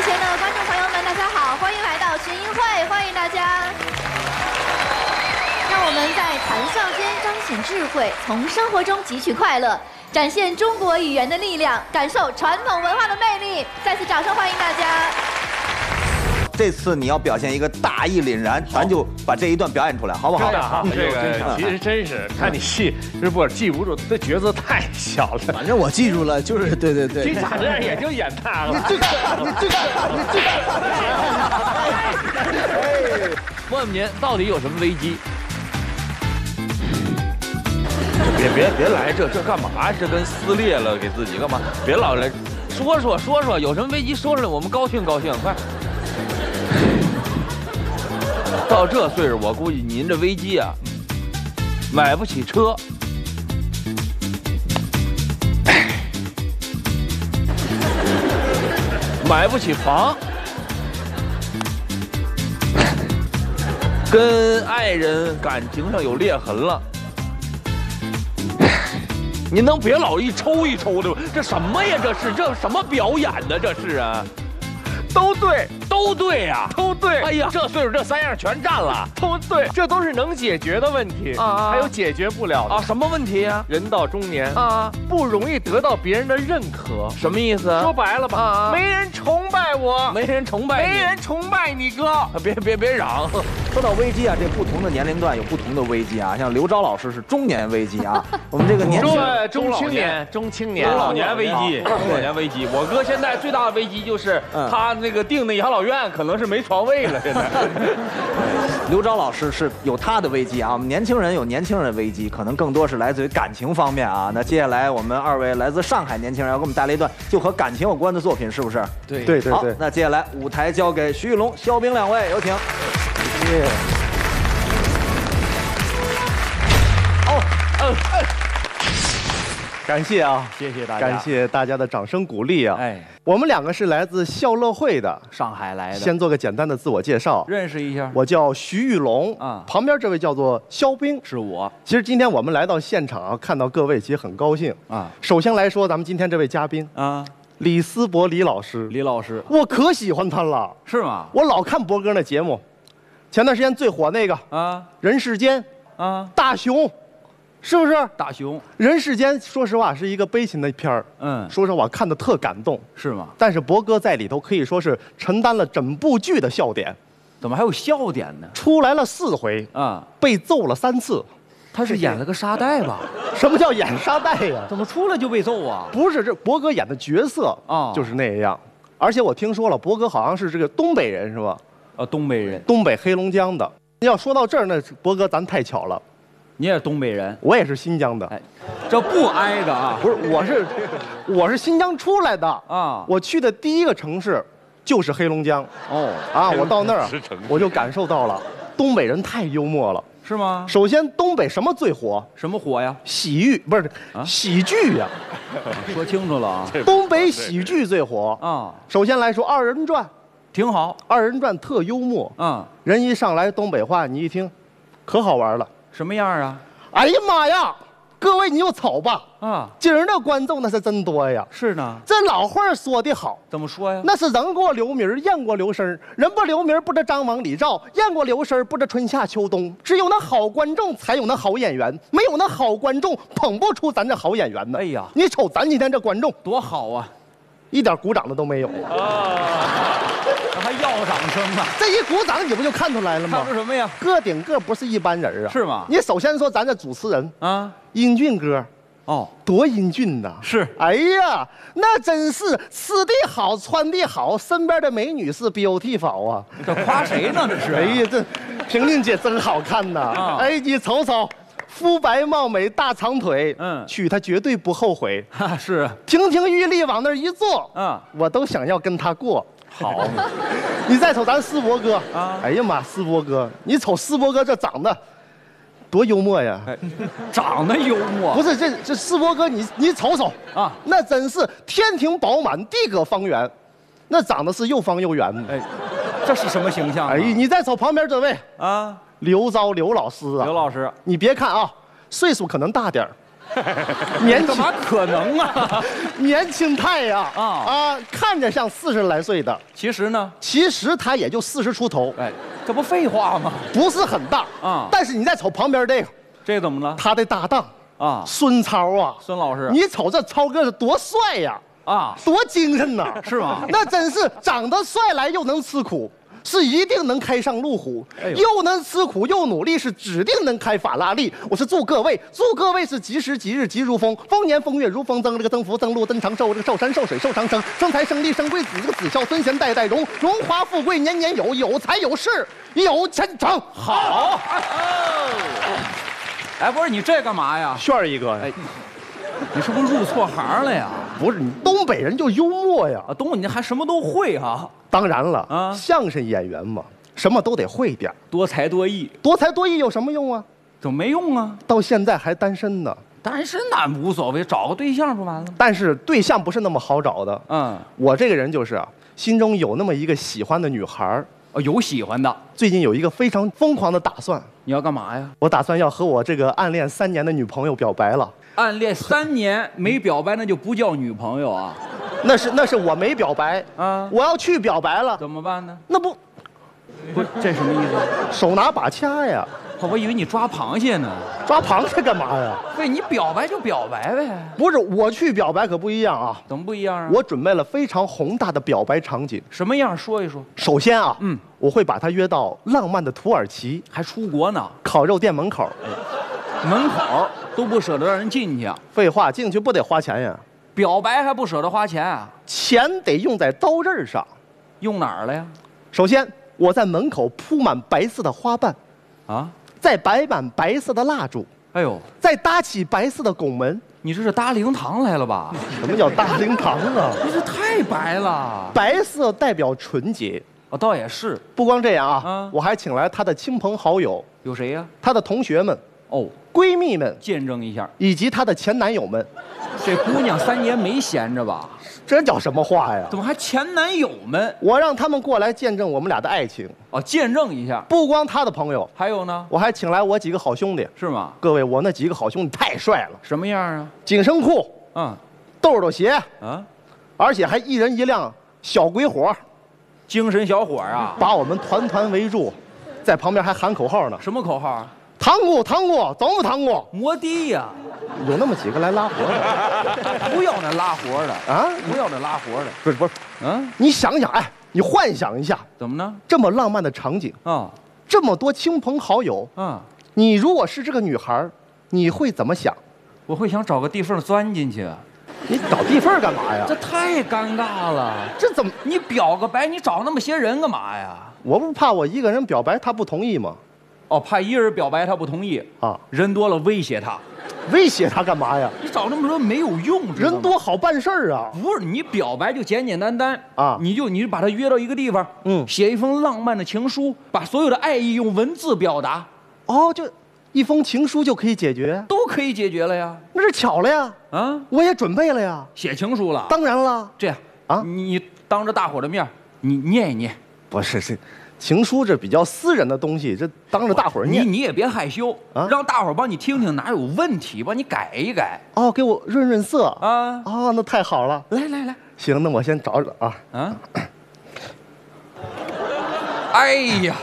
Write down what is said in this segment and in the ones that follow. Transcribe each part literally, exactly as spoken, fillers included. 机前的观众朋友们，大家好，欢迎来到群英会，欢迎大家。让我们在谈笑间彰显智慧，从生活中汲取快乐，展现中国语言的力量，感受传统文化的魅力。再次掌声欢迎大家。 这次你要表现一个大义凛然，咱就把这一段表演出来，好不好？真的哈，这个其实真是看你记，是不记不住，这角色太小了。反正我记住了，就是对对对。你长这样也就演他了。你这个，你这个，你这个。问问您到底有什么危机？别别别来这这干嘛？这跟撕裂了给自己干嘛？别老来说说说说有什么危机说出来，我们高兴高兴，快。 到这岁数，我估计您这危机啊，买不起车，买不起房，跟爱人感情上有裂痕了。您能别老一抽一抽的，这什么呀？这是这什么表演呢？这是啊。 都对，都对呀，都对。哎呀，这岁数这三样全占了，都对，这都是能解决的问题啊，还有解决不了的啊，什么问题呀？人到中年啊，不容易得到别人的认可，什么意思啊？说白了吧，没人崇拜我，没人崇拜，没人崇拜你哥，别别别嚷。说到危机啊，这不同的年龄段有不同的危机啊，像刘钊老师是中年危机啊，我们这个年中青年、中青年、中老年危机、中老年危机。我哥现在最大的危机就是他。 那个订的养老院可能是没床位了，现在。刘钊老师是有他的危机啊，我们年轻人有年轻人的危机，可能更多是来自于感情方面啊。那接下来我们二位来自上海年轻人要给我们带来一段就和感情有关的作品，是不是？对对对。好，那接下来舞台交给徐玉龙、肖冰两位，有请。谢谢。哦，嗯嗯。 感谢啊，谢谢大家，感谢大家的掌声鼓励啊！哎，我们两个是来自校乐会的，上海来的。先做个简单的自我介绍，认识一下。我叫徐玉龙啊，旁边这位叫做肖冰，是我。其实今天我们来到现场啊，看到各位其实很高兴啊。首先来说，咱们今天这位嘉宾啊，李思博李老师，李老师，我可喜欢他了，是吗？我老看博哥那节目，前段时间最火那个啊，人世间啊，大熊。 是不是大熊？人世间，说实话是一个悲情的片儿。嗯，说实话看的特感动，是吗？但是博哥在里头可以说是承担了整部剧的笑点。怎么还有笑点呢？出来了四回啊，被揍了三次。他是演了个沙袋吧？什么叫演沙袋呀？怎么出来就被揍啊？不是，这博哥演的角色啊，就是那样。而且我听说了，博哥好像是这个东北人是吧？啊，东北人，东北黑龙江的。要说到这儿呢，博哥咱太巧了。 你也是东北人，我也是新疆的，哎，这不挨着啊。不是，我是，我是新疆出来的啊。我去的第一个城市就是黑龙江。哦，啊，我到那儿我就感受到了，东北人太幽默了，是吗？首先，东北什么最火？什么火呀？喜剧不是喜剧呀？说清楚了啊，东北喜剧最火啊。首先来说二人转，挺好，二人转特幽默。嗯，人一上来东北话，你一听，可好玩了。 什么样啊？哎呀妈呀！各位你就瞅吧啊，今儿的观众那是真多呀。是呢，这老话说得好，怎么说呀？那是人过留名，雁过留声。人不留名，不知张王李赵；雁过留声，不知春夏秋冬。只有那好观众，才有那好演员。没有那好观众，捧不出咱这好演员呢。哎呀，你瞅咱今天这观众多好啊，一点鼓掌的都没有啊。 还要掌声啊！这一鼓掌你不就看出来了吗？看出什么呀？个顶个不是一般人啊！是吗？你首先说咱这主持人啊，英俊哥，哦，多英俊呐！是，哎呀，那真是吃的好，穿的好，身边的美女是 beautiful 啊！这夸谁呢？这是？哎呀，这萍萍姐真好看呐！啊、哎，你瞅瞅。 肤白貌美，大长腿，嗯，娶她绝对不后悔。啊、是，亭亭玉立往那儿一坐，嗯，我都想要跟她过。好，你再瞅咱思博哥啊，哎呀妈，思博哥，你瞅思博哥这长得多幽默呀，哎、长得幽默。不是这这思博哥你，你你瞅瞅啊，那真是天庭饱满，地阁方圆，那长得是又方又圆的。哎，这是什么形象、啊？哎，你再瞅旁边这位啊。 刘钊刘老师啊，刘老师，你别看啊，岁数可能大点儿，年轻怎么可能啊？年轻态呀！啊啊，看着像四十来岁的，其实呢，其实他也就四十出头。哎，这不废话吗？不是很大啊，但是你再瞅旁边这个，这怎么了？他的搭档啊，孙超啊，孙老师，你瞅这超哥是多帅呀！啊，多精神呐！是吗？那真是长得帅来又能吃苦。 是一定能开上路虎，哎、又能吃苦又努力，是指定能开法拉利。我是祝各位，祝各位是吉时吉日吉如风，丰年丰月如风增。这个增福增禄增长寿，这个寿山寿水寿长生，生财生力生贵子。这个子孝孙贤代代荣，荣华富贵年年有，有财有势有前程。好，哎，不是你这干嘛呀？炫一个呀！哎 你是不是入错行了呀？不是，你东北人就幽默呀。啊，东北你还什么都会啊？当然了，啊，相声演员嘛，什么都得会点。多才多艺，多才多艺有什么用啊？怎么没用啊？到现在还单身呢。单身那无所谓，找个对象不完了吗？但是对象不是那么好找的。嗯，我这个人就是啊，心中有那么一个喜欢的女孩。 哦，有喜欢的。最近有一个非常疯狂的打算，你要干嘛呀？我打算要和我这个暗恋三年的女朋友表白了。暗恋三年没表白，那就不叫女朋友啊。那是那是我没表白啊，我要去表白了，怎么办呢？那不，不，这什么意思？手拿把掐呀！我以为你抓螃蟹呢。抓螃蟹干嘛呀？对，你表白就表白呗。不是，我去表白可不一样啊。怎么不一样啊？我准备了非常宏大的表白场景。什么样？说一说。首先啊，嗯，我会把他约到浪漫的土耳其，还出国呢，烤肉店门口。哎，门口都不舍得让人进去啊。废话，进去不得花钱呀？表白还不舍得花钱啊？钱得用在刀刃上。用哪儿了呀？首先，我在门口铺满白色的花瓣。啊？ 再摆满白色的蜡烛，哎呦！再搭起白色的拱门，你这是搭灵堂来了吧？什么叫搭灵堂啊？你这太白了，白色代表纯洁。哦，倒也是。不光这样啊，啊我还请来他的亲朋好友，有谁呀、啊？他的同学们，哦，闺蜜们，见证一下，以及他的前男友们。这姑娘三年没闲着吧？这叫什么话呀？怎么还前男友们？我让他们过来见证我们俩的爱情哦，见证一下。不光他的朋友，还有呢，我还请来我几个好兄弟，是吗？各位，我那几个好兄弟太帅了，什么样啊？紧身裤，嗯，豆豆鞋，嗯，而且还一人一辆小鬼火，精神小伙啊，把我们团团围住，在旁边还喊口号呢。什么口号啊？ 糖果，糖果，走不糖果，摩的呀，有那么几个来拉活的，不要那拉活的啊，不要那拉活的，不是不是，嗯，你想想，哎，你幻想一下，怎么呢？这么浪漫的场景啊，这么多亲朋好友啊，你如果是这个女孩，你会怎么想？我会想找个地缝钻进去。 你找地缝干嘛呀？这太尴尬了，这怎么？你表个白，你找那么些人干嘛呀？我不怕我一个人表白，他不同意吗？ 哦，怕一人表白他不同意啊，人多了威胁他，威胁他干嘛呀？你找那么多没有用，人多好办事儿啊。不是你表白就简简单单啊，你就你就把他约到一个地方，嗯，写一封浪漫的情书，把所有的爱意用文字表达。哦，就一封情书就可以解决，都可以解决了呀。那是巧了呀，啊，我也准备了呀，写情书了，当然了。这样啊，你当着大伙的面，你念一念。不是是。 情书这比较私人的东西，这当着大伙儿念，你你也别害羞啊，让大伙儿帮你听听哪有问题，帮你改一改。哦，给我润润色啊！哦，那太好了，来来来，行，那我先找找啊啊！哎呀，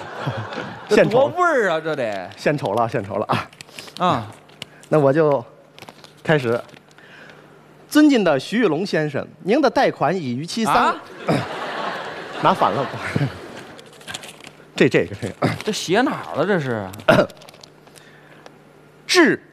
这多味儿啊，这得献丑了，献丑了啊啊！那我就开始。尊敬的徐玉龙先生，您的贷款已逾期三，拿反了。 这这个这个，这写哪儿了？这是。致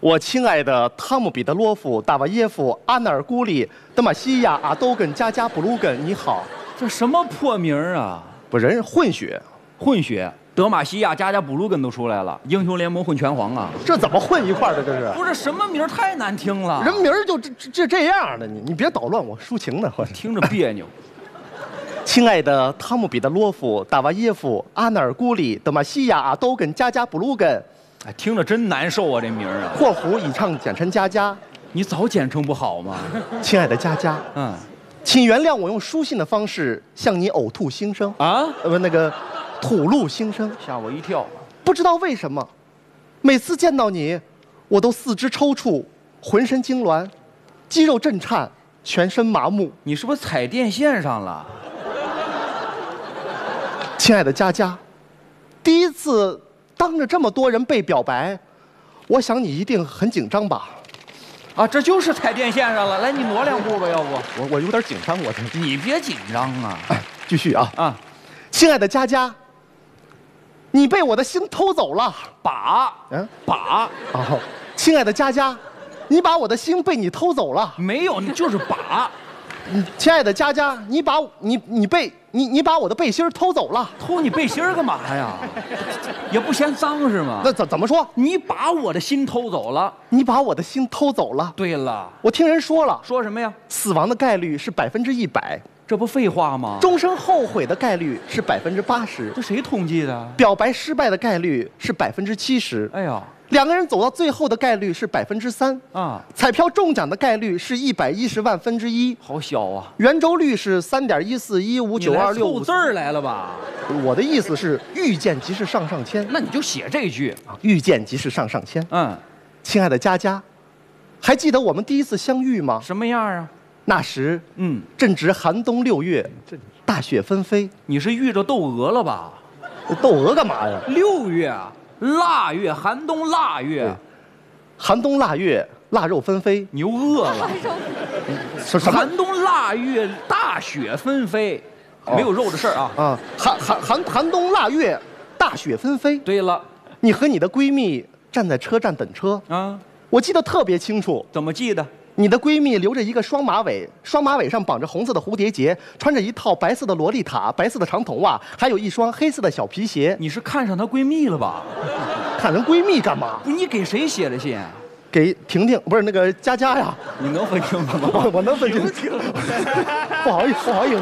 我亲爱的汤姆·彼得洛夫、达瓦耶夫、阿纳尔古里、德玛西亚、阿都根、加加布鲁根，你好。这什么破名啊？不，人是混血，混血。德玛西亚、加加布鲁根都出来了，英雄联盟混拳皇啊！这怎么混一块的？这是？不是什么名太难听了，人名就这这这样的，你你别捣乱我抒情呢，我听着别扭。亲爱的汤姆·彼得洛夫、达瓦耶夫、阿纳尔古里、德玛西亚、阿都根、加加布鲁根，哎，听着真难受啊，这名儿啊！括弧以上简称佳佳，你早简称不好吗？亲爱的佳佳，嗯，请原谅我用书信的方式向你呕吐心声啊，呃，那个吐露心声，吓我一跳。不知道为什么，每次见到你，我都四肢抽搐，浑身痉挛，肌肉震颤，全身麻木。你是不是踩电线上了？亲爱的佳佳，第一次当着这么多人被表白，我想你一定很紧张吧？啊，这就是踩电线上了。来，你挪两步吧，要不我我有点紧张，我你别紧张啊。哎，继续啊啊，亲爱的佳佳。 你被我的心偷走了，把，嗯，把，哦，亲爱的佳佳，你把我的心被你偷走了，没有，你就是把，亲爱的佳佳，你把你你被你你把我的背心偷走了，偷你背心干嘛呀？也不嫌脏是吗？那怎怎么说？你把我的心偷走了，你把我的心偷走了。对了，我听人说了，说什么呀？死亡的概率是百分之一百。 这不废话吗？终身后悔的概率是百分之八十，这谁统计的？表白失败的概率是百分之七十。哎呀，两个人走到最后的概率是百分之三啊！彩票中奖的概率是一百一十万分之一，好小啊！圆周率是三点一四一五九二六。凑字儿来了吧？我的意思是，遇见即是上上签。那你就写这句啊，遇见即是上上签。嗯，亲爱的佳佳，还记得我们第一次相遇吗？什么样啊？ 那时，嗯，正值寒冬六月，大雪纷飞。你是遇着窦娥了吧？窦娥干嘛呀？六月啊，腊月，寒冬腊月，寒冬腊月，腊肉纷飞。你又饿了？寒冬腊月，大雪纷飞，没有肉的事儿啊。啊，寒寒寒寒冬腊月，大雪纷飞。对了，你和你的闺蜜站在车站等车啊，我记得特别清楚。怎么记得？ 你的闺蜜留着一个双马尾，双马尾上绑着红色的蝴蝶结，穿着一套白色的洛丽塔，白色的长筒袜，还有一双黑色的小皮鞋。你是看上她闺蜜了吧？看人闺蜜干嘛？你给谁写的信？给婷婷，不是那个佳佳呀？你能分清楚吗？我我能分清楚。不好意思，不好意思。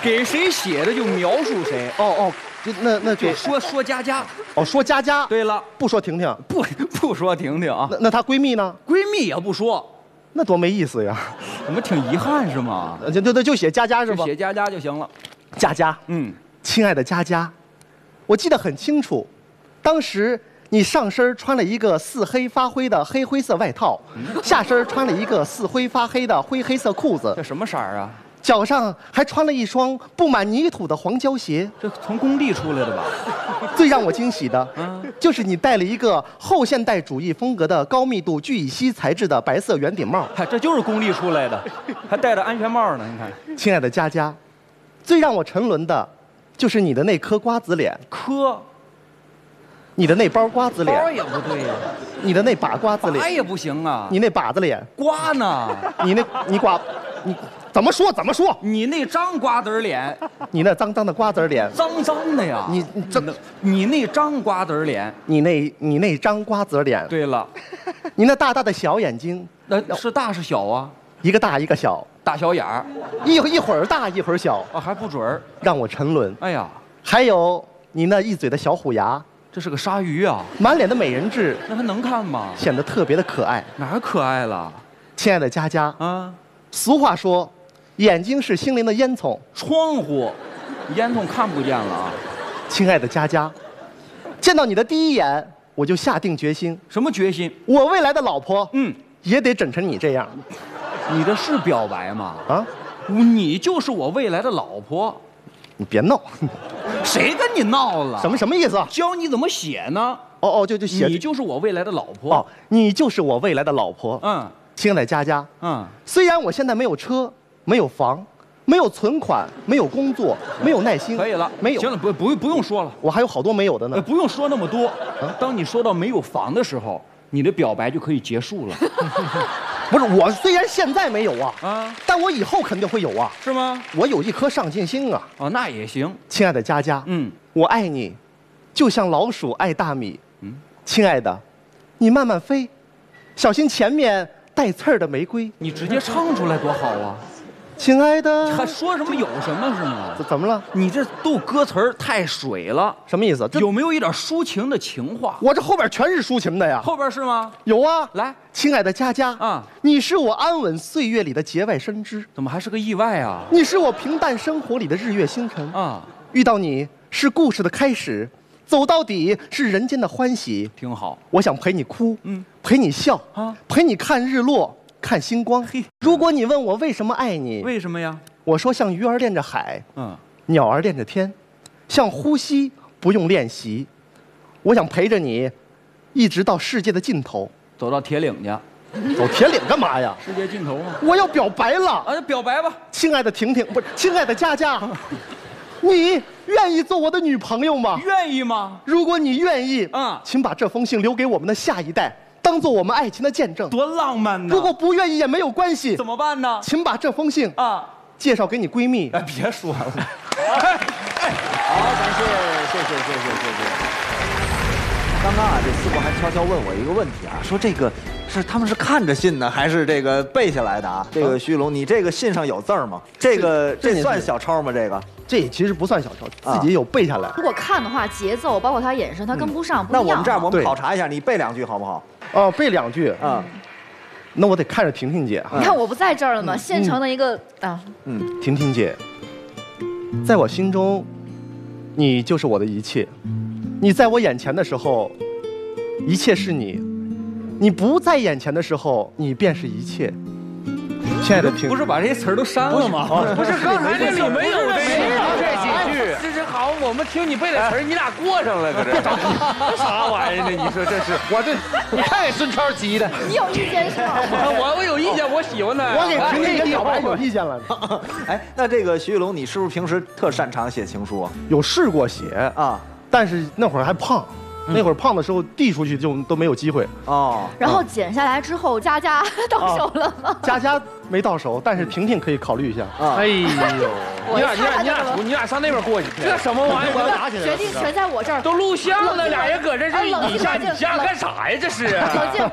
给谁写的就描述谁。哦哦，那那给说说佳佳。哦，说佳佳。对了，不说婷婷，不不说婷婷啊。那那她闺蜜呢？闺蜜也不说。 那多没意思呀！怎么挺遗憾是吗？就对对，就写佳佳是吧？写佳佳就行了。佳佳，嗯，亲爱的佳佳，我记得很清楚，当时你上身穿了一个似黑发灰的黑灰色外套，下身穿了一个似灰发黑的灰黑色裤子。这什么色儿啊？脚上还穿了一双布满泥土的黄胶鞋。这从工地出来的吧？最让我惊喜的，嗯，就是你戴了一个后现代主义风格的高密度聚乙烯材质的白色圆顶帽。嗨，这就是工地出来的，还戴着安全帽呢。你看，亲爱的佳佳，最让我沉沦的，就是你的那颗瓜子脸。颗。你的那包瓜子脸。包也不对呀。你的那把瓜子脸。把也不行啊。你那把子脸。瓜呢？你那，你瓜，你。 怎么说？怎么说？你那张瓜子脸，你那脏脏的瓜子脸，脏脏的呀！你这，你那张瓜子脸，你那你那张瓜子脸。对了，你那大大的小眼睛，那是大是小啊？一个大一个小，大小眼儿，一一会儿大一会儿小啊，还不准儿，让我沉沦。哎呀，还有你那一嘴的小虎牙，这是个鲨鱼啊！满脸的美人痣，那还能看吗？显得特别的可爱。哪儿可爱了？亲爱的佳佳啊，俗话说。 眼睛是心灵的烟囱，窗户，烟囱看不见了啊！亲爱的佳佳，见到你的第一眼，我就下定决心。什么决心？我未来的老婆，嗯，也得整成你这样。你这是表白吗？啊，你就是我未来的老婆。你别闹，谁跟你闹了？什么什么意思啊？教你怎么写呢？哦哦，就就写你就是我未来的老婆。哦，你就是我未来的老婆。嗯，亲爱的佳佳，嗯，虽然我现在没有车。 没有房，没有存款，没有工作，没有耐心。可以了，没有。行了，不不不用说了，我还有好多没有的呢。不用说那么多。啊、当你说到没有房的时候，你的表白就可以结束了。不是，我虽然现在没有啊，啊，但我以后肯定会有啊。是吗？我有一颗上进心啊。哦，那也行。亲爱的佳佳，嗯，我爱你，就像老鼠爱大米。嗯，亲爱的，你慢慢飞，小心前面带刺儿的玫瑰。你直接唱出来多好啊！ 亲爱的，还说什么有什么是吗？怎么了？你这都歌词儿太水了，什么意思？有没有一点抒情的情话？我这后边全是抒情的呀。后边是吗？有啊。来，亲爱的佳佳啊，你是我安稳岁月里的节外生枝，怎么还是个意外啊？你是我平淡生活里的日月星辰啊，遇到你是故事的开始，走到底是人间的欢喜。挺好，我想陪你哭，嗯，陪你笑啊，陪你看日落，看星光。嘿，如果你问我为什么爱你，为什么呀？我说像鱼儿恋着海，嗯，鸟儿恋着天，像呼吸不用练习。我想陪着你，一直到世界的尽头，走到铁岭去。 走铁岭干嘛呀？世界尽头吗？我要表白了啊！表白吧，亲爱的婷婷，不是亲爱的佳佳，你愿意做我的女朋友吗？愿意吗？如果你愿意，嗯，请把这封信留给我们的下一代，当做我们爱情的见证。多浪漫呢！如果不愿意也没有关系，怎么办呢？请把这封信啊介绍给你闺蜜。哎，别说了。哎哎，好，感谢，谢谢，谢谢，谢谢。 刚刚啊，这师傅还悄悄问我一个问题啊，说这个是他们是看着信呢，还是这个背下来的啊？这个徐龙，你这个信上有字儿吗？这个这算小抄吗？这个这其实不算小抄，自己有背下来。如果看的话，节奏包括他眼神，他跟不上。那我们这样，我们考察一下，你背两句好不好？哦，背两句啊。那我得看着婷婷姐。你看我不在这儿了吗？现成的一个啊。嗯，婷婷姐，在我心中，你就是我的一切。 你在我眼前的时候，一切是你；你不在眼前的时候，你便是一切。亲爱的听，不是把这些词儿都删了吗？不是刚才这里没有这几句，这是好，我们听你背的词儿，你俩过上了，可这啥玩意儿呢？你说这是我这，你看给孙超急的。你有意见是吧？我我有意见，我喜欢他。我给婷婷表白有意见了。哎，那这个徐玉龙，你是不是平时特擅长写情书啊？有试过写啊。 但是那会儿还胖，那会儿胖的时候递出去就都没有机会哦。然后剪下来之后，佳佳到手了吗？佳佳没到手，但是婷婷可以考虑一下。哎呦，你俩你俩你俩你俩上那边过去，这什么玩意儿？决定权在我这儿。都录像了，俩人搁这这你下你下干啥呀？这是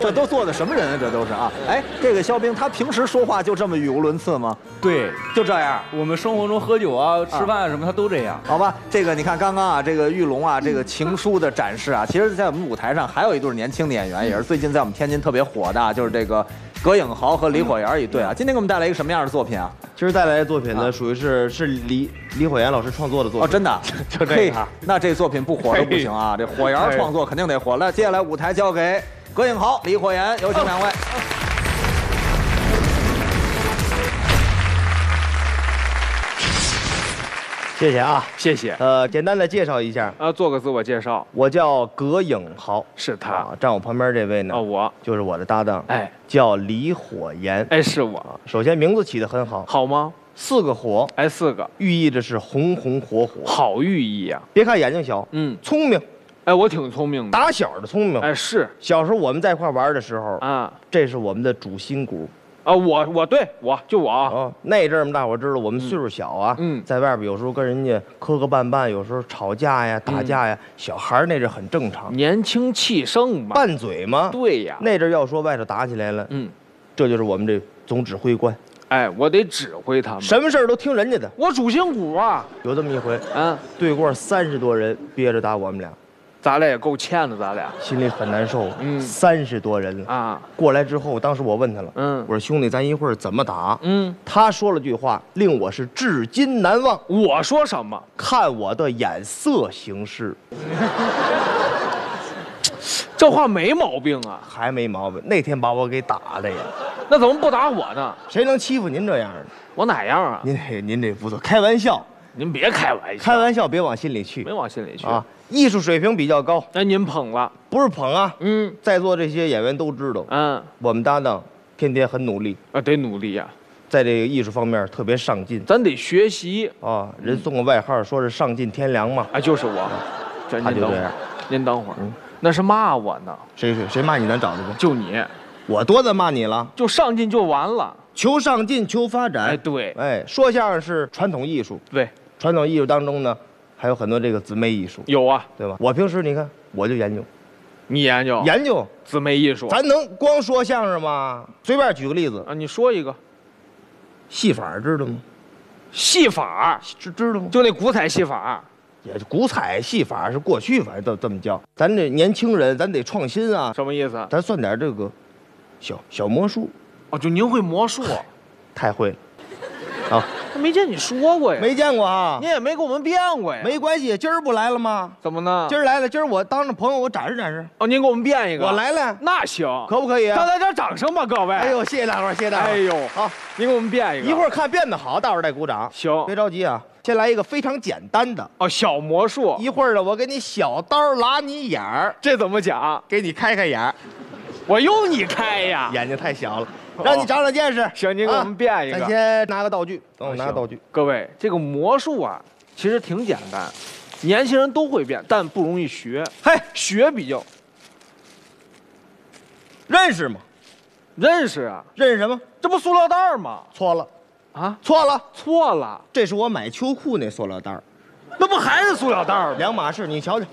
这都做的什么人啊？这都是啊！哎，这个肖冰他平时说话就这么语无伦次吗？对，就这样。我们生活中喝酒啊、吃饭啊什么，他都这样。好吧，这个你看刚刚啊，这个玉龙。 啊，这个情书的展示啊，其实，在我们舞台上还有一对年轻的演员，也是最近在我们天津特别火的，就是这个葛影豪和李火炎一对啊。今天给我们带来一个什么样的作品啊？今儿带来的作品呢，属于是是李李火炎老师创作的作品哦，真的，就这个。那这作品不火都不行啊，这火炎创作肯定得火。那接下来舞台交给葛影豪、李火炎，有请两位。谢谢啊，谢谢。呃，简单的介绍一下，呃，做个自我介绍。我叫葛影豪，是他、啊。站我旁边这位呢，哦，我就是我的搭档，哎，叫李火炎，哎，是我、啊。首先名字起得很好，好吗？四个火，哎，四个，寓意着是红红火火，好寓意啊。别看眼睛小，嗯，聪明。 哎，我挺聪明的，打小的聪明。哎，是。小时候我们在一块玩的时候，啊，这是我们的主心骨。 啊，我我对我就我啊，那阵儿大伙知道我们岁数小啊，嗯，在外边有时候跟人家磕磕绊绊，有时候吵架呀、打架呀，小孩那阵很正常，年轻气盛嘛，拌嘴嘛，对呀，那阵要说外头打起来了，嗯，这就是我们这总指挥官，哎，我得指挥他们，什么事儿都听人家的，我主心骨啊，有这么一回，嗯，对过三十多人憋着打我们俩。 咱俩也够欠的，咱俩心里很难受。嗯，三十多人了啊！过来之后，当时我问他了，嗯，我说兄弟，咱一会儿怎么打？嗯，他说了句话，令我是至今难忘。我说什么？看我的眼色行事。这话没毛病啊，还没毛病。那天把我给打的呀，那怎么不打我呢？谁能欺负您这样的？我哪样啊？您这您这不错，开玩笑。 您别开玩笑，开玩笑别往心里去，没往心里去啊。艺术水平比较高，那您捧了，不是捧啊，嗯，在座这些演员都知道，嗯，我们搭档天天很努力啊，得努力呀，在这个艺术方面特别上进，咱得学习啊。人送个外号说是上进天良嘛，啊，就是我，他就这样。您等会儿，那是骂我呢，谁谁谁骂你咱找他去，就你，我多的骂你了，就上进就完了，求上进，求发展，哎对，哎，说相声是传统艺术，对。 传统艺术当中呢，还有很多这个姊妹艺术。有啊，对吧？我平时你看，我就研究，你研究研究姊妹艺术，咱能光说相声吗？随便举个例子啊，你说一个，戏法知道吗？戏法知知道吗？就那古彩戏法，也古彩戏法是过去反正都这么叫。咱这年轻人，咱得创新啊。什么意思？咱算点这个小小魔术。哦，就您会魔术？太会了。 啊，没见你说过呀，没见过啊，你也没跟我们变过呀。没关系，今儿不来了吗？怎么呢？今儿来了，今儿我当着朋友我展示展示。哦，您给我们变一个。我来了，那行，可不可以？大家点掌声吧，各位。哎呦，谢谢大伙儿，谢谢大伙儿。哎呦，好，您给我们变一个。一会儿看变得好，大伙儿再鼓掌。行，别着急啊。 先来一个非常简单的哦，小魔术。一会儿呢，我给你小刀拉你眼儿，这怎么讲？给你开开眼儿，我用你开呀，眼睛太小了，让你长长见识。行，您给我们变一个。咱先拿个道具，等我拿个道具。各位，这个魔术啊，其实挺简单，年轻人都会变，但不容易学。嘿，学比较认识吗？认识啊，认识什么？这不塑料袋吗？错了。 啊，错了，错了，这是我买秋裤那塑料袋儿，那不还是塑料袋儿吗？两码事，你瞧瞧，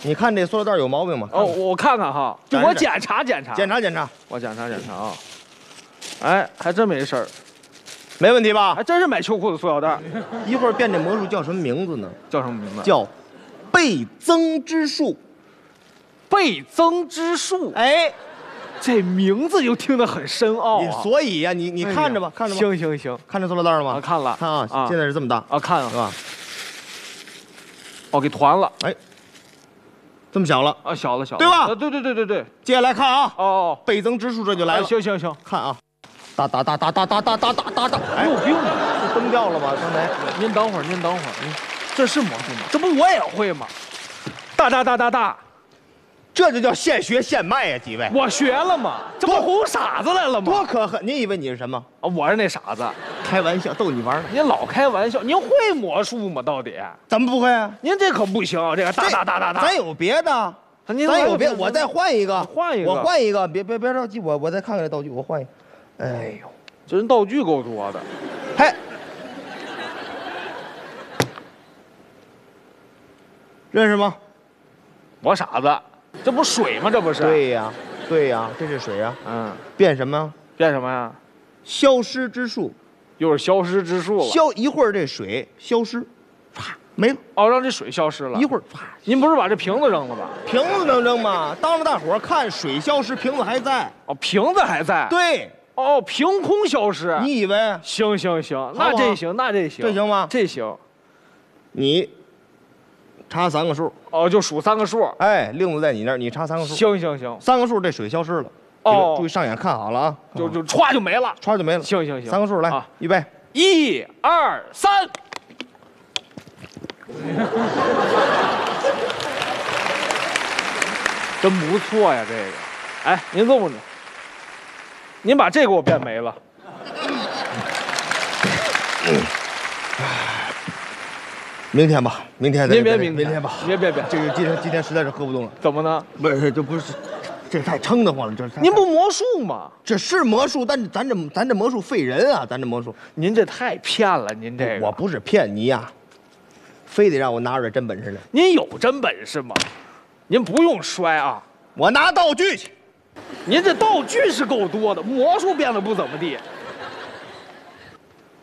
你看这塑料袋有毛病吗？哦，我看看哈，就我检查检查，检查检查，我检查检查啊，哎，还真没事儿，没问题吧？还真是买秋裤的塑料袋儿。一会儿变这魔术叫什么名字呢？叫什么名字？叫倍增之术。倍增之术，哎。 这名字就听得很深奥啊！所以呀，你你看着吧，看着吧。行行行，看着塑料袋了吗？看了，看啊，现在是这么大啊，看了是吧？哦，给团了，哎，这么小了啊，小了小了，对吧？对对对对对。接下来看啊，哦哦，倍增之术这就来了。行行行，看啊，哒哒哒哒哒哒哒哒哒哒，你有病吧？这崩掉了吧？刚才您等会儿，您等会儿，您这是魔术吗？这不我也会吗？哒哒哒哒哒。 这就叫现学现卖呀、啊，几位！我学了嘛，这不哄傻子来了吗？多可恨！你以为你是什么啊？我是那傻子，开玩笑，逗你玩呢。您老开玩笑，您会魔术吗？到底怎么不会啊？您这可不行，这个哒哒哒哒哒。咱有别的，咱有别，我再换一个，换一个，我换一个，别别别着急，我我再看看这道具，我换一个。哎呦，这人道具够多的，嘿，认识吗？我傻子。 这不水吗？这不是？对呀，对呀，这是水呀。嗯，变什么？变什么呀？消失之术，又是消失之术了。消一会儿这水消失，啪没了。哦，让这水消失了。一会儿啪，您不是把这瓶子扔了吧？瓶子能扔吗？当着大伙儿看水消失，瓶子还在。哦，瓶子还在。对。哦，凭空消失。你以为？行行行，那这行，那这行，这行吗？这行。你。 差三个数哦，就数三个数。哎，令子在你那儿，你差三个数。行行行，三个数这水消失了。哦，注意上眼看好了啊，就就歘就没了，歘就没了。行行行，三个数来，预备，一二三。真不错呀，这个。哎，您这么着，您把这给我变没了。明天吧，明天别别明明天吧，别别别，这个今天今天实在是喝不动了。怎么呢？不是，这不是，这太撑得慌了。这您不魔术吗？这是魔术，但是咱这咱这魔术费人啊，咱这魔术。您这太骗了，您这个。我不是骗你呀，非得让我拿出来真本事来。您有真本事吗？您不用摔啊，我拿道具去。您这道具是够多的，魔术变得不怎么地。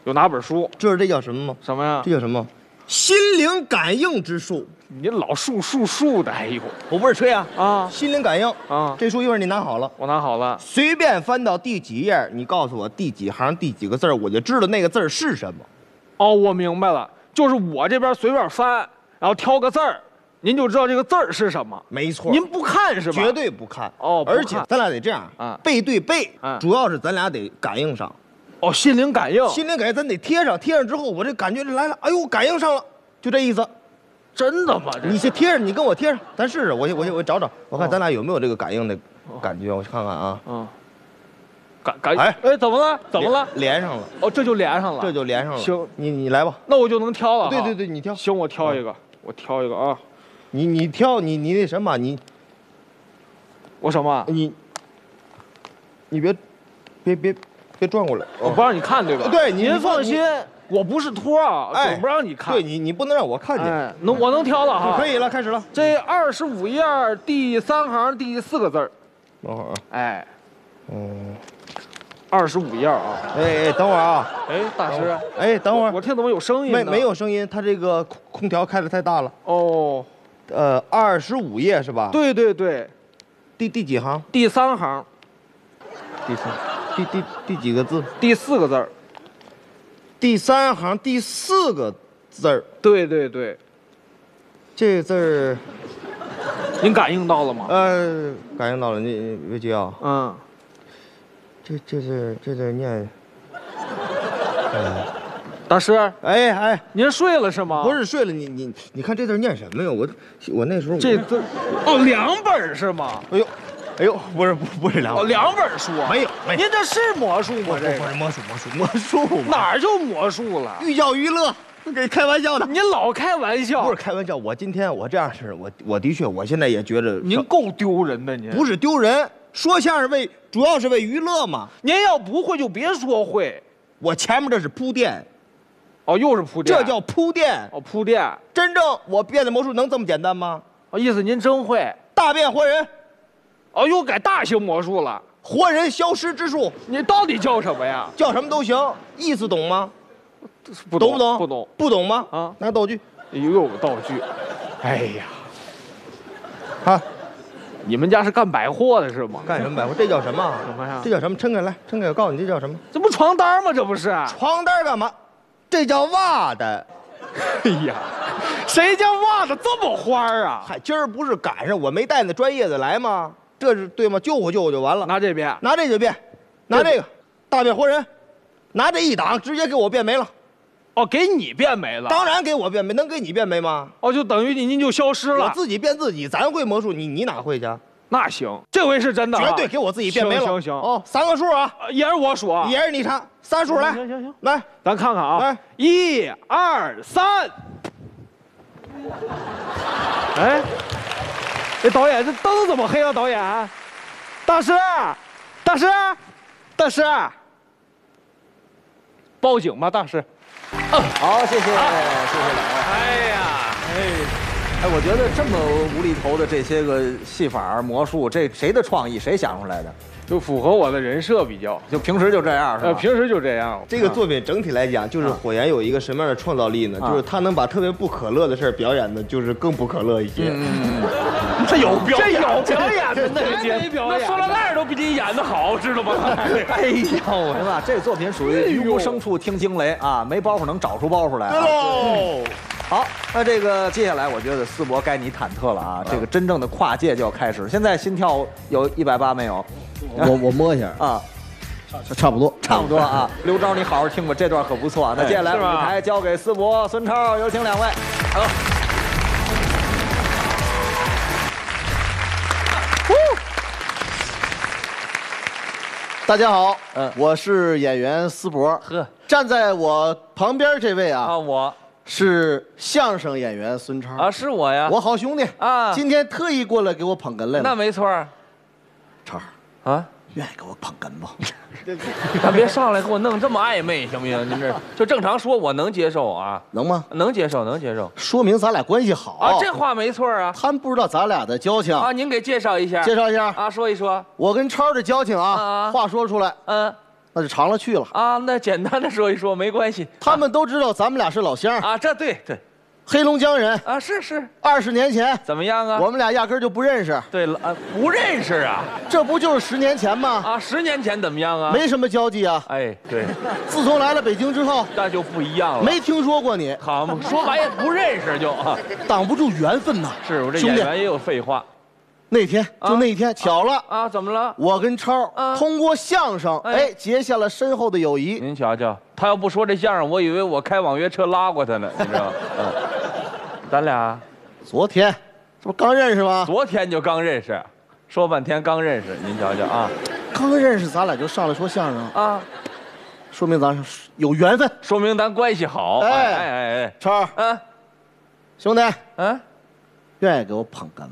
有哪本书？这这叫什么吗？什么呀？这叫什么？ 心灵感应之术，你老数数数的，哎呦，我不是吹啊啊！心灵感应啊，这书一会儿你拿好了，我拿好了，随便翻到第几页，你告诉我第几行第几个字儿，我就知道那个字儿是什么。哦，我明白了，就是我这边随便翻，然后挑个字儿，您就知道这个字儿是什么。没错，您不看是吧？绝对不看哦，而且咱俩得这样啊，背对背，主要是咱俩得感应上。 哦，心灵感应，心灵感应，咱得贴上，贴上之后，我这感觉就来了，哎呦，感应上了，就这意思。真的吗？你先贴上，你跟我贴上，咱试试，我我我找找，我看咱俩有没有这个感应的感觉，我去看看啊。嗯。感感哎哎，怎么了？怎么了？连上了。哦，这就连上了，这就连上了。行，你你来吧。那我就能挑了。对对对，你挑。行，我挑一个，我挑一个啊。你你挑你你那什么你。我什么？你。你别，别别。 别转过来，我不让你看，对吧？对，您放心，我不是托啊，我不让你看。对你，你不能让我看见。能，我能挑了哈。可以了，开始了。这二十五页第三行第四个字儿。等会儿啊。哎，嗯，二十五页啊。哎哎，等会儿啊。哎，大师。哎，等会儿。我听怎么有声音？没没有声音，他这个空调开的太大了。哦。呃，二十五页是吧？对对对。第第几行？第三行。第三。 第第第几个字？第四个字儿。第三行第四个字儿。对对对，这字儿，您感应到了吗？呃，感应到了。你魏吉啊，嗯，这这字这字念。哎 大师，哎哎，您睡了是吗？不是睡了，你你你看这字念什么呀？我我那时候这字，哦，两本是吗？哎呦，哎呦，不是不不是两本，哦，两本书没有，没有。您这是魔术吗？这不是魔术，魔术，魔术哪儿就魔术了？寓教于乐，给开玩笑的。您老开玩笑，不是开玩笑。我今天我这样是，我我的确，我现在也觉得您够丢人的，您不是丢人，说相声为主要是为娱乐嘛。您要不会就别说会，我前面这是铺垫。 哦，又是铺垫，这叫铺垫。哦，铺垫。真正我变的魔术能这么简单吗？哦，意思您真会大变活人。哦，又改大型魔术了，活人消失之术。你到底叫什么呀？叫什么都行，意思懂吗？不懂不懂？不懂不懂吗？啊，拿道具。又有道具。哎呀，啊，你们家是干百货的是吗？干什么百货？这叫什么？什么呀？这叫什么？撑开来，撑开，我告诉你，这叫什么？这不床单吗？这不是床单干嘛？ 这叫袜的，哎呀，谁家袜子这么花啊？嗨，今儿不是赶上我没带那专业的来吗？这是对吗？救活救活就完了。拿这边，拿这就变，拿这个大变活人，拿这一挡直接给我变没了。哦，给你变没了？当然给我变没，能给你变没吗？哦，就等于你您就消失了。我自己变自己，咱会魔术，你你哪会去？那行，这回是真的，绝对给我自己变没了。行行行，哦，三个数啊，也是我数，也是你唱。 三数来，行行行，来，咱看看啊，来，一二三。哎，这导演这灯怎么黑了？导演，大师，大师，大师，报警吧，大师。好，谢谢，谢谢两位。哎呀，哎。 哎，我觉得这么无厘头的这些个戏法、魔术，这谁的创意？谁想出来的？就符合我的人设比较，就平时就这样是吧？呃，平时就这样。这个作品整体来讲，就是火焰有一个什么样的创造力呢？啊、就是他能把特别不可乐的事儿表演的，就是更不可乐一些。嗯、这有表演，这有表演的，那没表演，那说到那儿都比你演的好，知道吗？哎呀，我明白，这个作品属于于无声处听惊雷啊，没包袱能找出包袱来、啊。对喽。 好，那这个接下来我觉得思博该你忐忑了啊！这个真正的跨界就要开始。现在心跳有一百八没有？我我摸一下啊，差不多，差不多啊。刘钊，你好好听吧，这段可不错啊。那接下来舞台交给思博、孙超，有请两位。好，大家好，嗯，我是演员思博。呵，站在我旁边这位啊，啊我。 是相声演员孙超啊，是我呀，我好兄弟啊，今天特意过来给我捧哏来了。那没错儿，超啊，愿意给我捧哏吗？咱别上来给我弄这么暧昧，行不行？您这就正常说，我能接受啊，能吗？能接受，能接受，说明咱俩关系好啊。这话没错啊，他们不知道咱俩的交情啊。您给介绍一下，介绍一下啊，说一说我跟超的交情啊，话说出来，嗯。 那就长了去了啊！那简单的说一说，没关系。他们都知道咱们俩是老乡啊，这对对，黑龙江人啊，是是。二十年前怎么样啊？我们俩压根儿就不认识。对了啊，不认识啊，这不就是十年前吗？啊，十年前怎么样啊？没什么交际啊。哎，对。自从来了北京之后，那就不一样了。没听说过你，好嘛，说白也不认识就，挡不住缘分呐。是我这演员也有废话。 那天就那天巧了啊！怎么了？我跟超通过相声，哎，结下了深厚的友谊。您瞧瞧，他要不说这相声，我以为我开网约车拉过他呢，你知道吗？咱俩昨天这不刚认识吗？昨天就刚认识，说半天刚认识，您瞧瞧啊，刚认识咱俩就上来说相声啊，说明咱有缘分，说明咱关系好。哎哎哎哎，超，嗯，兄弟，嗯，愿意给我捧哏吗？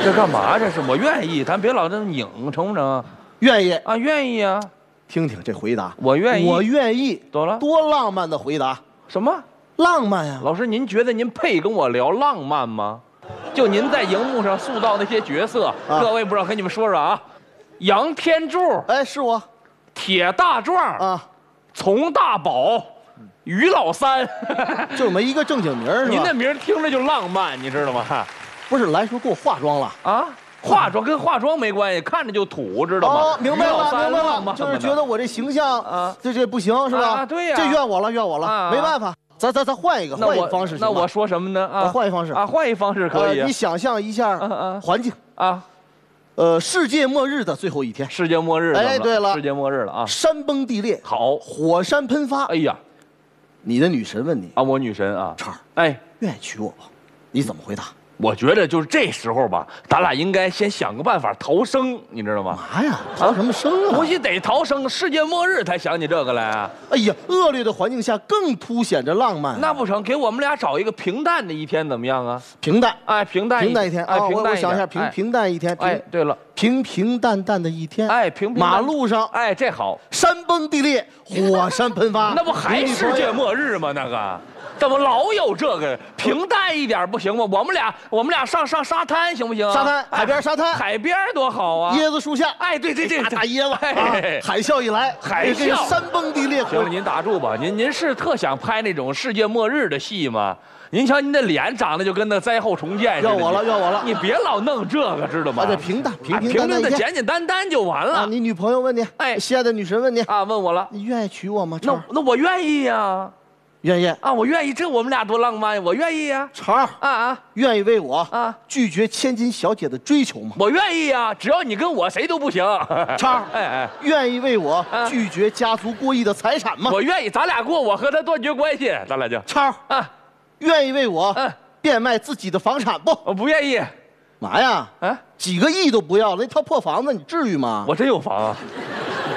这干嘛？这是我愿意，咱别老这么拧，成不成？愿意啊，愿意啊！听听这回答，我愿意，我愿意，懂了？多浪漫的回答！什么浪漫呀？老师，您觉得您配跟我聊浪漫吗？就您在荧幕上塑造那些角色，各位不知道跟你们说说啊，杨天柱，哎，是我，铁大壮啊，佟大宝。 于老三，就没一个正经名儿。您的名儿听着就浪漫，你知道吗？不是，来时候给我化妆了啊！化妆跟化妆没关系，看着就土，知道吗？哦，明白了，明白了，就是觉得我这形象啊，这这不行是吧？对呀，这怨我了，怨我了，没办法，咱咱咱换一个，换一个方式。那我说什么呢？啊，换一方式啊，换一方式可以。你想象一下环境啊，呃，世界末日的最后一天，世界末日。哎，对了，世界末日了啊，山崩地裂，好，火山喷发。哎呀，你的女神问你啊，我女神啊，叉儿，哎，愿意娶我吗？你怎么回答？ 我觉得就是这时候吧，咱俩应该先想个办法逃生，你知道吗？嘛呀，逃什么生啊？不是得逃生，世界末日才想起这个来啊！哎呀，恶劣的环境下更凸显着浪漫。那不成，给我们俩找一个平淡的一天怎么样啊？平淡，哎，平淡，平淡一天，哎，平淡。我想一下，平平淡一天。哎，对了，平平淡淡的一天。哎，平平。马路上，哎，这好。山崩地裂，火山喷发，那不还世界末日吗？那个。 怎么老有这个？平淡一点不行吗？我们俩，我们俩上上沙滩行不行？沙滩，海边沙滩，海边多好啊！椰子树下，哎，对对对，大椰子，海啸一来，海啸山崩地裂。行了，您打住吧，您您是特想拍那种世界末日的戏吗？您瞧您的脸长得就跟那灾后重建似的。要我了，要我了！你别老弄这个，知道吗？啊，平淡，平平淡淡，简简单单就完了。你女朋友问你，哎，心爱的女神问你啊，问我了，你愿意娶我吗？那那我愿意呀。 愿意啊，我愿意，这我们俩多浪漫呀！我愿意呀，成儿啊啊，愿意为我啊拒绝千金小姐的追求吗？我愿意呀，只要你跟我谁都不行。成儿，哎哎，愿意为我拒绝家族过亿的财产吗？我愿意，咱俩过，我和他断绝关系，咱俩就。成儿啊，愿意为我变卖自己的房产不？我不愿意。嘛呀？啊，几个亿都不要，那套破房子你至于吗？我真有房啊。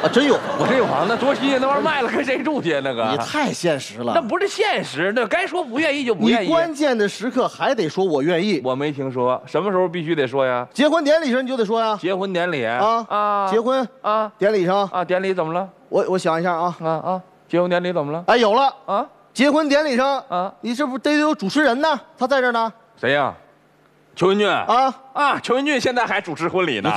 啊，真有！我真有房子，多新鲜！那玩意卖了，跟谁住去？那个你太现实了，那不是现实，那该说不愿意就不愿意。你关键的时刻还得说我愿意。我没听说，什么时候必须得说呀？结婚典礼上你就得说呀。结婚典礼啊啊！结婚啊！典礼上啊！典礼怎么了？我我想一下啊啊啊！结婚典礼怎么了？哎，有了啊！结婚典礼上啊，你这不得有主持人呢？他在这呢。谁呀？ 邱文俊啊啊！邱文俊现在还主持婚礼呢。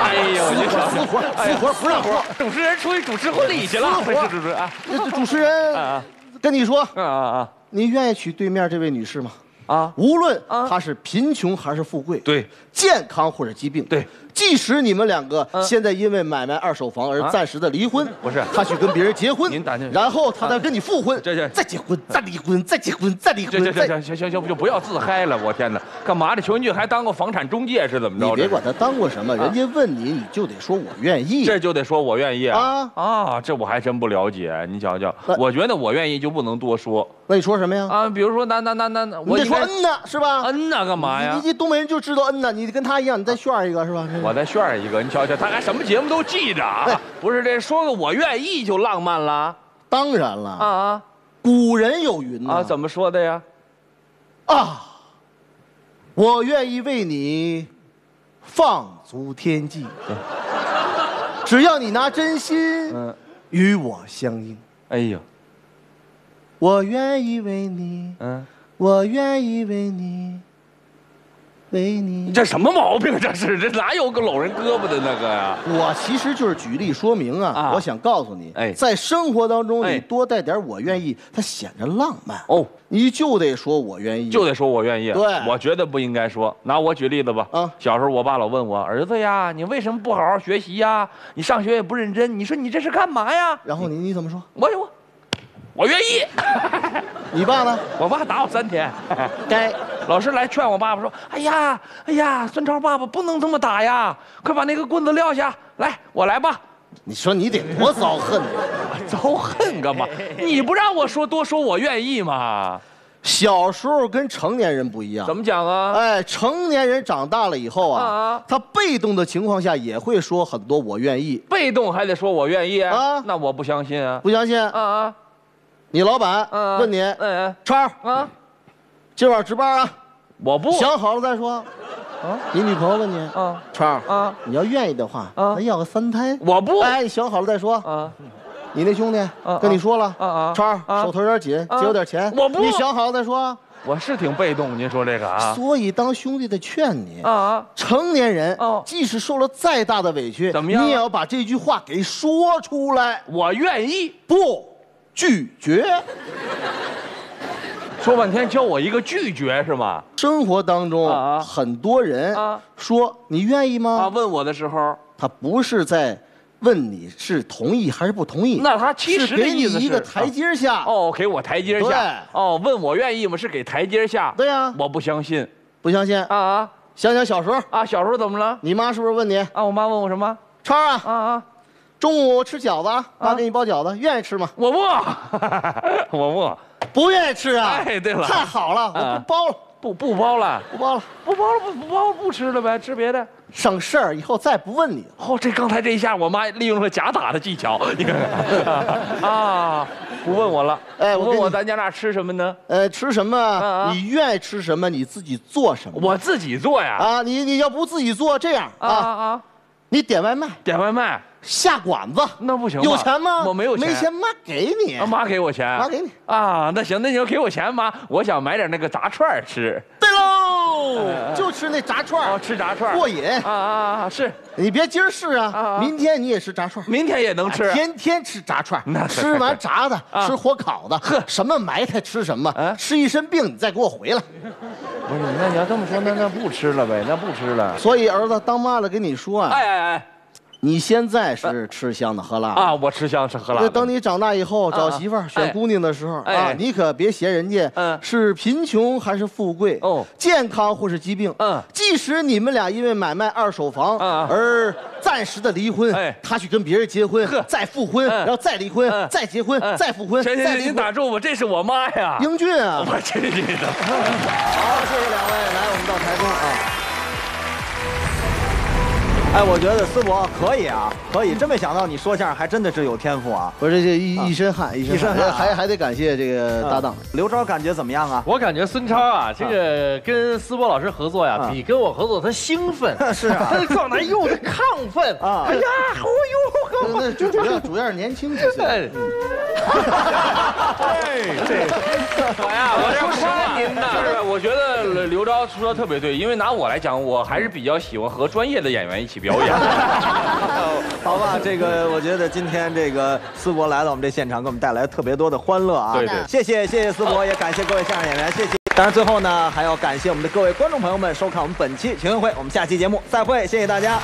哎呦，你活死活死活不让活！主持人出去主持婚礼去了。主持啊，主持人跟你说啊啊，您愿意娶对面这位女士吗？啊，无论她是贫穷还是富贵，对，健康或者疾病，对，即使你们两个现在因为买卖二手房而暂时的离婚，不是，她去跟别人结婚，您打听，然后她再跟你复婚，这这再结婚，再离婚，再结婚，再离婚，行行行行行，就不要自嗨了，我天哪，干嘛？这邱文俊还当过房产中介是怎么着？你别管他当过什么，人家问你，你就得说我愿意，这就得说我愿意啊啊，这我还真不了解，你瞧瞧，我觉得我愿意就不能多说，那你说什么呀？啊，比如说那那那那我。 嗯呐，是吧？嗯呐，干嘛呀？你这东北人就知道嗯呐，你跟他一样，你再炫一个是吧？我再炫一个，你瞧瞧，他还什么节目都记着啊！不是这说个我愿意就浪漫了？当然了啊啊！古人有云呐，怎么说的呀？啊，我愿意为你放逐天际，只要你拿真心与我相应。哎呦，我愿意为你嗯。 我愿意为你，为你。这什么毛病？这是这哪有个搂人胳膊的那个呀？我其实就是举例说明啊，我想告诉你，哎，在生活当中你多带点我愿意，它显着浪漫哦。你就得说我愿意，就得说我愿意。对，我觉得不应该说。拿我举例子吧。啊，小时候我爸老问我儿子呀，你为什么不好好学习呀？你上学也不认真，你说你这是干嘛呀？然后你你怎么说？我我。 我愿意，你爸呢？我爸打我三天，该老师来劝我爸爸说：“哎呀，哎呀，孙超爸爸不能这么打呀，快把那个棍子撂下来，我来吧。”你说你得多遭恨啊！遭恨干嘛？你不让我说多说我愿意吗？小时候跟成年人不一样，怎么讲啊？哎，成年人长大了以后啊，啊他被动的情况下也会说很多我愿意，被动还得说我愿意啊？那我不相信啊！不相信啊啊！ 你老板问你，超啊，今晚值班啊？我不想好了再说。啊，你女朋友问你啊，超啊，你要愿意的话，咱要个三胎。我不哎，你想好了再说。啊，你那兄弟跟你说了啊啊，超手头有点紧，借我点钱。我不，你想好了再说。我是挺被动，您说这个啊。所以当兄弟的劝你啊，成年人即使受了再大的委屈，怎么样，你也要把这句话给说出来。我愿意不。 拒绝，说半天教我一个拒绝是吗？生活当中啊，很多人啊说你愿意吗？啊，问我的时候，他不是在问你是同意还是不同意。那他其实的意思是给你一个台阶下。哦，给我台阶下。哦，问我愿意吗？是给台阶下。对呀，我不相信，不相信啊啊！想想小时候啊，小时候怎么了？你妈是不是问你啊？我妈问我什么？超啊啊啊！ 中午吃饺子，妈给你包饺子，愿意吃吗？我不，我不，不愿意吃啊！哎，对了，太好了，我不包了，不不包了，不包了，不包了，不不包不吃了呗，吃别的，省事儿，以后再不问你。哦，这刚才这一下，我妈利用了假打的技巧，你看看啊，不问我了，哎，问我咱家那吃什么呢？呃，吃什么？你愿意吃什么？你自己做什么？我自己做呀。啊，你你要不自己做，这样啊啊，你点外卖，点外卖。 下馆子那不行，有钱吗？我没有钱，没钱妈给你，妈给我钱，妈给你啊，那行，那你就给我钱妈，我想买点那个炸串吃。对喽，就吃那炸串，哦，吃炸串过瘾啊啊！是你别今儿试啊，明天你也吃炸串，明天也能吃，天天吃炸串，吃完炸的，吃火烤的，呵，什么埋汰吃什么，吃一身病你再给我回来。不是，那你要这么说，那那不吃了呗，那不吃了。所以儿子当妈了跟你说啊，哎哎哎。 你现在是吃香的喝辣的啊！我吃香是喝辣的。等你长大以后找媳妇儿、选姑娘的时候啊，你可别嫌人家是贫穷还是富贵哦，健康或是疾病。嗯，即使你们俩因为买卖二手房而暂时的离婚，哎，他去跟别人结婚，再复婚，然后再离婚，再结婚，再复婚，再离婚。您打住吧，这是我妈呀，英俊啊！我这是你的。好，谢谢两位，来我们到台中啊。 哎，我觉得思博可以啊，可以，真没想到你说相声还真的是有天赋啊！不是这一一身汗，一身汗，还还得感谢这个搭档刘钊，感觉怎么样啊？我感觉孙超啊，这个跟思博老师合作呀，比跟我合作他兴奋，是啊，他的状态又是亢奋啊！哎呀，哦呦，那主要主要是年轻几岁。哎，对，我呀，我是夸您的，我觉得刘钊说的特别对，因为拿我来讲，我还是比较喜欢和专业的演员一起 表演，好吧，这个我觉得今天这个思博来到我们这现场，给我们带来特别多的欢乐啊！对对，谢谢谢谢思博，也感谢各位相声演员，谢谢。当然最后呢，还要感谢我们的各位观众朋友们收看我们本期群文会，我们下期节目再会，谢谢大家。